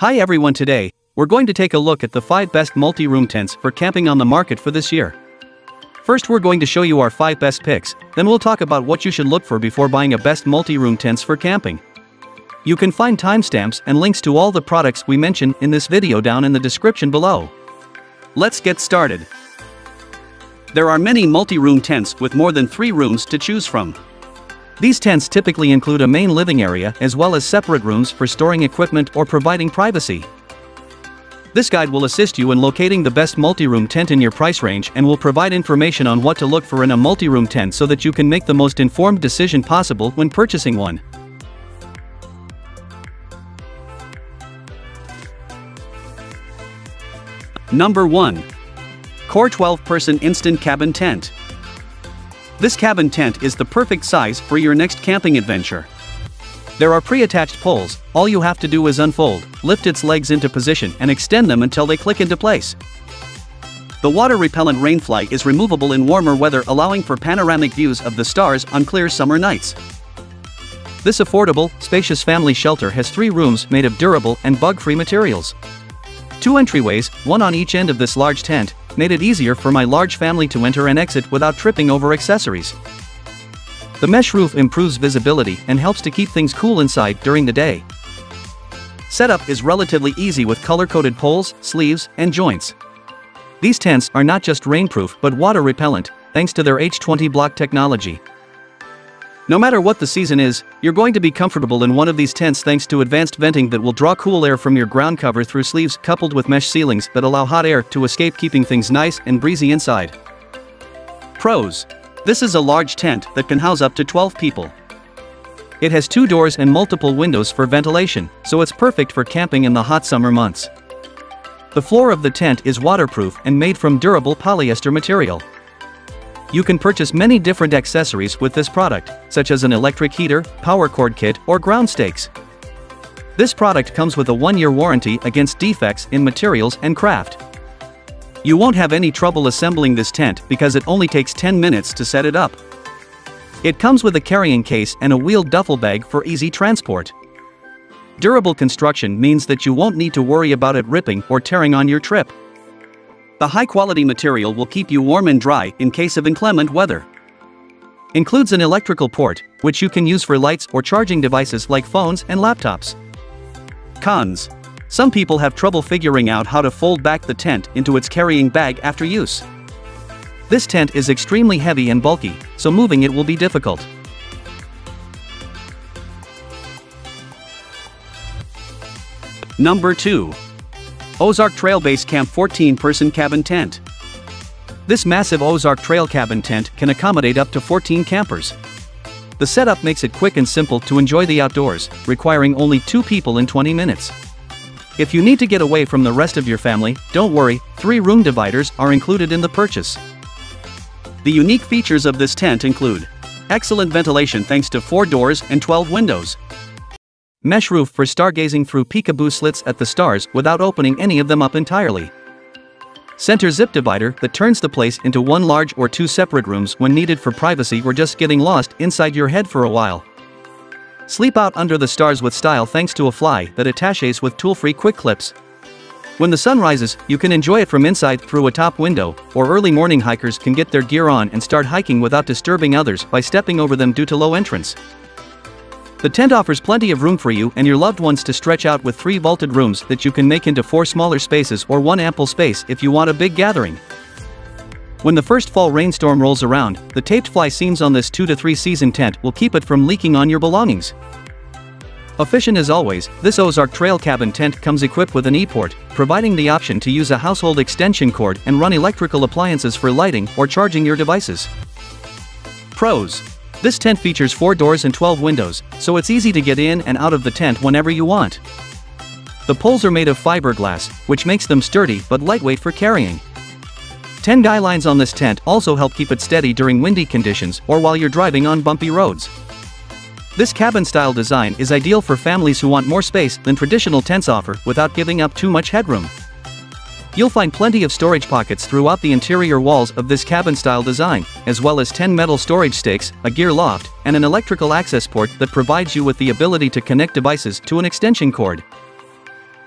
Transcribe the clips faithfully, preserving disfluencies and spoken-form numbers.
Hi everyone, today we're going to take a look at the five best multi-room tents for camping on the market for this year. First, we're going to show you our five best picks, then we'll talk about what you should look for before buying a best multi-room tents for camping. You can find timestamps and links to all the products we mention in this video down in the description below. Let's get started. There are many multi-room tents with more than three rooms to choose from. These tents typically include a main living area as well as separate rooms for storing equipment or providing privacy. This guide will assist you in locating the best multi-room tent in your price range and will provide information on what to look for in a multi-room tent so that you can make the most informed decision possible when purchasing one. Number one. Core twelve-Person Instant Cabin Tent. This cabin tent is the perfect size for your next camping adventure. There are pre-attached poles, all you have to do is unfold, lift its legs into position and extend them until they click into place. The water-repellent rainfly is removable in warmer weather, allowing for panoramic views of the stars on clear summer nights. This affordable, spacious family shelter has three rooms made of durable and bug-free materials. Two entryways, one on each end of this large tent, made it easier for my large family to enter and exit without tripping over accessories. The mesh roof improves visibility and helps to keep things cool inside during the day. Setup is relatively easy with color-coded poles, sleeves, and joints. These tents are not just rainproof but water-repellent, thanks to their H two O block technology. No matter what the season is, you're going to be comfortable in one of these tents thanks to advanced venting that will draw cool air from your ground cover through sleeves, coupled with mesh ceilings that allow hot air to escape, keeping things nice and breezy inside. Pros: this is a large tent that can house up to twelve people. It has two doors and multiple windows for ventilation, so it's perfect for camping in the hot summer months. The floor of the tent is waterproof and made from durable polyester material. You can purchase many different accessories with this product, such as an electric heater, power cord kit, or ground stakes. This product comes with a one-year warranty against defects in materials and craft. You won't have any trouble assembling this tent because it only takes ten minutes to set it up. It comes with a carrying case and a wheeled duffel bag for easy transport. Durable construction means that you won't need to worry about it ripping or tearing on your trip. The high-quality material will keep you warm and dry in case of inclement weather. Includes an electrical port, which you can use for lights or charging devices like phones and laptops. Cons: some people have trouble figuring out how to fold back the tent into its carrying bag after use. This tent is extremely heavy and bulky, so moving it will be difficult. Number two. Ozark Trail Base Camp fourteen person Cabin Tent. This massive Ozark Trail Cabin Tent can accommodate up to fourteen campers. The setup makes it quick and simple to enjoy the outdoors, requiring only two people in twenty minutes. If you need to get away from the rest of your family, don't worry, three room dividers are included in the purchase. The unique features of this tent include excellent ventilation thanks to four doors and twelve windows. Mesh roof for stargazing through peekaboo slits at the stars without opening any of them up entirely. Center zip divider that turns the place into one large or two separate rooms when needed for privacy or just getting lost inside your head for a while. Sleep out under the stars with style thanks to a fly that attaches with tool-free quick clips. When the sun rises, you can enjoy it from inside through a top window, or early morning hikers can get their gear on and start hiking without disturbing others by stepping over them due to low entrance. The tent offers plenty of room for you and your loved ones to stretch out, with three vaulted rooms that you can make into four smaller spaces or one ample space if you want a big gathering. When the first fall rainstorm rolls around, the taped fly seams on this two to three season tent will keep it from leaking on your belongings. Efficient as always, this Ozark Trail Cabin Tent comes equipped with an e-port, providing the option to use a household extension cord and run electrical appliances for lighting or charging your devices. Pros: this tent features four doors and twelve windows, so it's easy to get in and out of the tent whenever you want. The poles are made of fiberglass, which makes them sturdy but lightweight for carrying. ten guy lines on this tent also help keep it steady during windy conditions or while you're driving on bumpy roads. This cabin-style design is ideal for families who want more space than traditional tents offer without giving up too much headroom. You'll find plenty of storage pockets throughout the interior walls of this cabin-style design, as well as ten metal storage stakes, a gear loft, and an electrical access port that provides you with the ability to connect devices to an extension cord.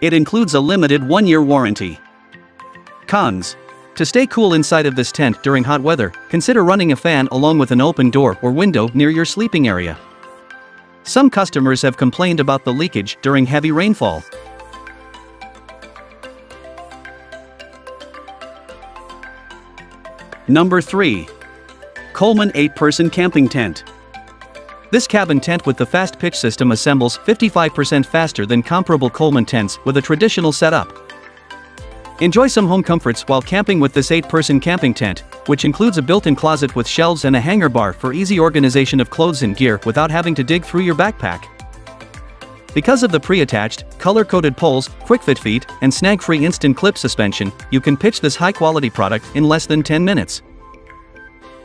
It includes a limited one-year warranty. Cons. To stay cool inside of this tent during hot weather, consider running a fan along with an open door or window near your sleeping area. Some customers have complained about the leakage during heavy rainfall. Number three. Coleman eight person Camping Tent. This cabin tent with the fast pitch system assembles fifty-five percent faster than comparable Coleman tents with a traditional setup. Enjoy some home comforts while camping with this eight person camping tent, which includes a built-in closet with shelves and a hanger bar for easy organization of clothes and gear without having to dig through your backpack. Because of the pre-attached, color-coded poles, quick-fit feet, and snag-free instant clip suspension, you can pitch this high-quality product in less than ten minutes.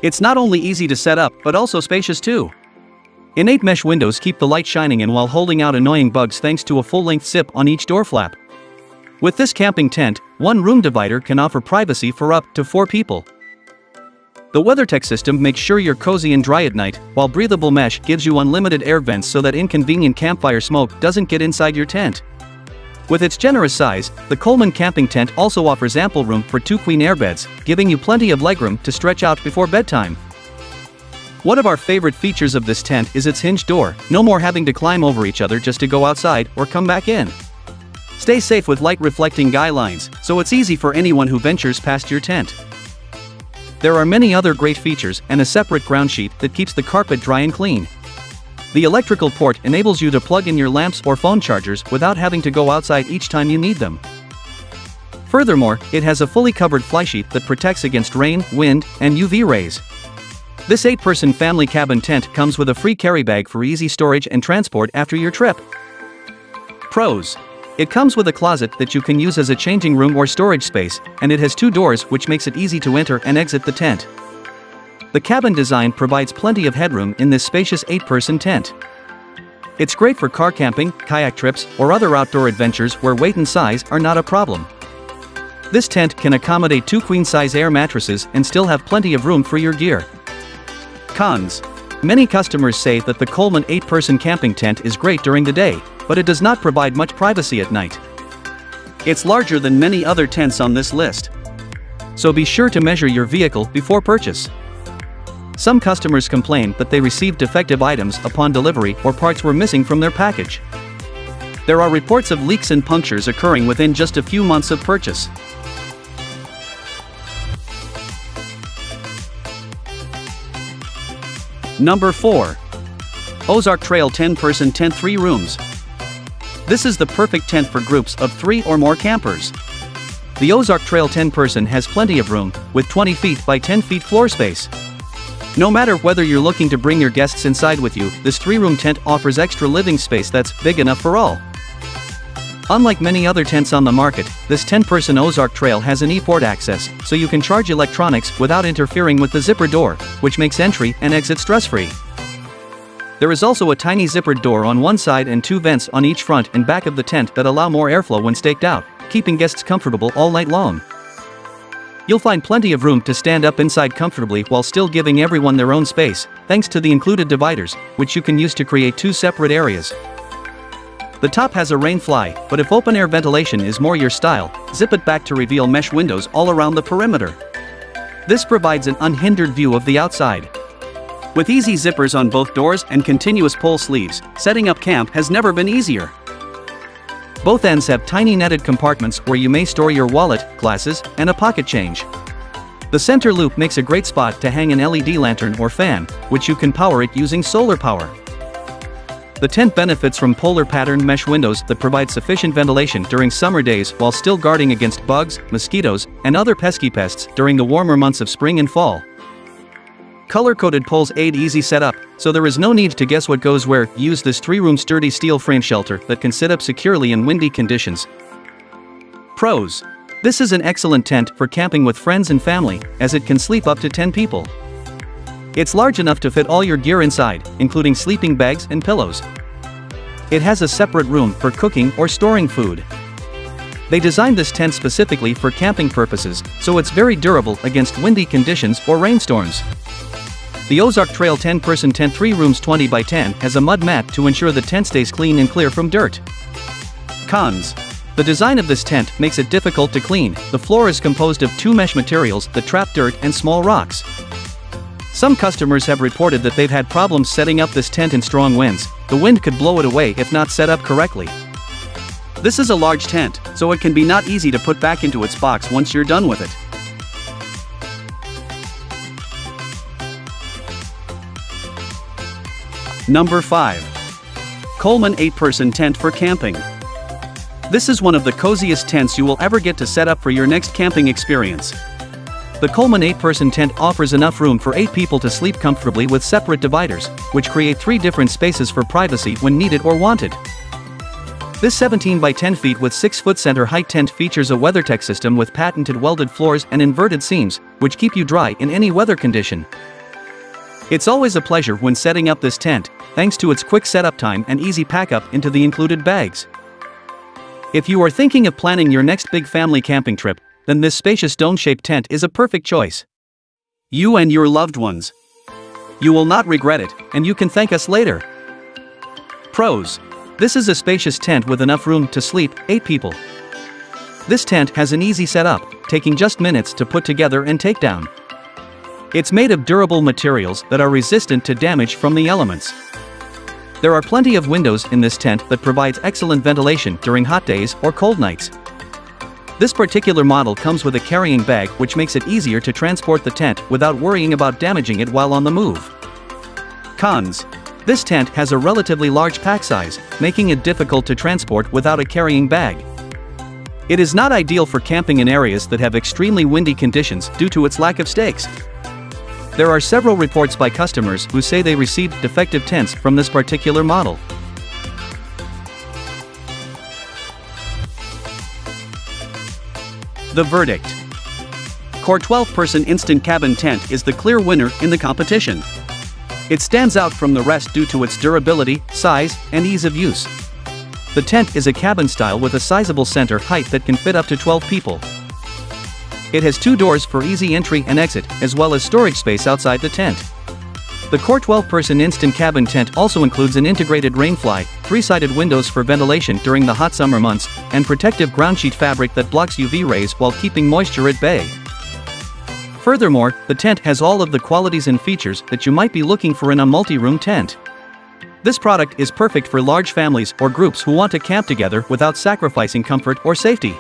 It's not only easy to set up but also spacious too. Innate mesh windows keep the light shining in while holding out annoying bugs thanks to a full-length zip on each door flap. With this camping tent, one room divider can offer privacy for up to four people. The WeatherTech system makes sure you're cozy and dry at night, while breathable mesh gives you unlimited air vents so that inconvenient campfire smoke doesn't get inside your tent. With its generous size, the Coleman camping tent also offers ample room for two queen airbeds, giving you plenty of legroom to stretch out before bedtime. One of our favorite features of this tent is its hinged door, no more having to climb over each other just to go outside or come back in. Stay safe with light reflecting guy lines, so it's easy for anyone who ventures past your tent. There are many other great features and a separate ground sheet that keeps the carpet dry and clean. The electrical port enables you to plug in your lamps or phone chargers without having to go outside each time you need them. Furthermore, it has a fully covered flysheet that protects against rain, wind, and U V rays. This eight person family cabin tent comes with a free carry bag for easy storage and transport after your trip. Pros. It comes with a closet that you can use as a changing room or storage space, and it has two doors which makes it easy to enter and exit the tent. The cabin design provides plenty of headroom in this spacious eight person tent. It's great for car camping, kayak trips, or other outdoor adventures where weight and size are not a problem. This tent can accommodate two queen-size air mattresses and still have plenty of room for your gear. Cons. Many customers say that the Coleman eight person camping tent is great during the day, but it does not provide much privacy at night. It's larger than many other tents on this list, so be sure to measure your vehicle before purchase. Some customers complain that they received defective items upon delivery or parts were missing from their package. There are reports of leaks and punctures occurring within just a few months of purchase. Number four. Ozark Trail ten person Tent three Rooms. This is the perfect tent for groups of three or more campers. The Ozark Trail ten person has plenty of room, with twenty feet by ten feet floor space. No matter whether you're looking to bring your guests inside with you, this three-room tent offers extra living space that's big enough for all. Unlike many other tents on the market, this ten person Ozark Trail has an e-port access, so you can charge electronics without interfering with the zipper door, which makes entry and exit stress-free. There is also a tiny zippered door on one side and two vents on each front and back of the tent that allow more airflow when staked out, keeping guests comfortable all night long. You'll find plenty of room to stand up inside comfortably while still giving everyone their own space, thanks to the included dividers, which you can use to create two separate areas. The top has a rain fly, but if open-air ventilation is more your style, zip it back to reveal mesh windows all around the perimeter. This provides an unhindered view of the outside. With easy zippers on both doors and continuous pole sleeves, setting up camp has never been easier. Both ends have tiny netted compartments where you may store your wallet, glasses, and a pocket change. The center loop makes a great spot to hang an L E D lantern or fan, which you can power it using solar power. The tent benefits from polar pattern mesh windows that provide sufficient ventilation during summer days while still guarding against bugs, mosquitoes, and other pesky pests during the warmer months of spring and fall. Color-coded poles aid easy setup, so there is no need to guess what goes where. Use this three-room sturdy steel frame shelter that can sit up securely in windy conditions. Pros. This is an excellent tent for camping with friends and family, as it can sleep up to ten people. It's large enough to fit all your gear inside, including sleeping bags and pillows. It has a separate room for cooking or storing food. They designed this tent specifically for camping purposes, so it's very durable against windy conditions or rainstorms. The Ozark Trail ten person Tent three Rooms twenty by ten has a mud mat to ensure the tent stays clean and clear from dirt. Cons. The design of this tent makes it difficult to clean. The floor is composed of two mesh materials that trap dirt and small rocks. Some customers have reported that they've had problems setting up this tent in strong winds. The wind could blow it away if not set up correctly. This is a large tent, so it can be not easy to put back into its box once you're done with it. Number five. Coleman eight person Tent for Camping. This is one of the coziest tents you will ever get to set up for your next camping experience. The Coleman eight person tent offers enough room for eight people to sleep comfortably with separate dividers, which create three different spaces for privacy when needed or wanted. This seventeen by ten feet with six foot center height tent features a WeatherTech system with patented welded floors and inverted seams, which keep you dry in any weather condition. It's always a pleasure when setting up this tent, thanks to its quick setup time and easy pack up into the included bags. If you are thinking of planning your next big family camping trip, then this spacious dome-shaped tent is a perfect choice. You and your loved ones. You will not regret it, and you can thank us later. Pros. This is a spacious tent with enough room to sleep, eight people. This tent has an easy setup, taking just minutes to put together and take down. It's made of durable materials that are resistant to damage from the elements. There are plenty of windows in this tent that provides excellent ventilation during hot days or cold nights. This particular model comes with a carrying bag, which makes it easier to transport the tent without worrying about damaging it while on the move. Cons. This tent has a relatively large pack size, making it difficult to transport without a carrying bag. It is not ideal for camping in areas that have extremely windy conditions due to its lack of stakes. There are several reports by customers who say they received defective tents from this particular model. The verdict. Core twelve person Instant Cabin Tent is the clear winner in the competition. It stands out from the rest due to its durability, size, and ease of use. The tent is a cabin style with a sizable center height that can fit up to twelve people. It has two doors for easy entry and exit, as well as storage space outside the tent. The Core twelve person Instant Cabin Tent also includes an integrated rainfly, three-sided windows for ventilation during the hot summer months, and protective groundsheet fabric that blocks U V rays while keeping moisture at bay. Furthermore, the tent has all of the qualities and features that you might be looking for in a multi-room tent. This product is perfect for large families or groups who want to camp together without sacrificing comfort or safety.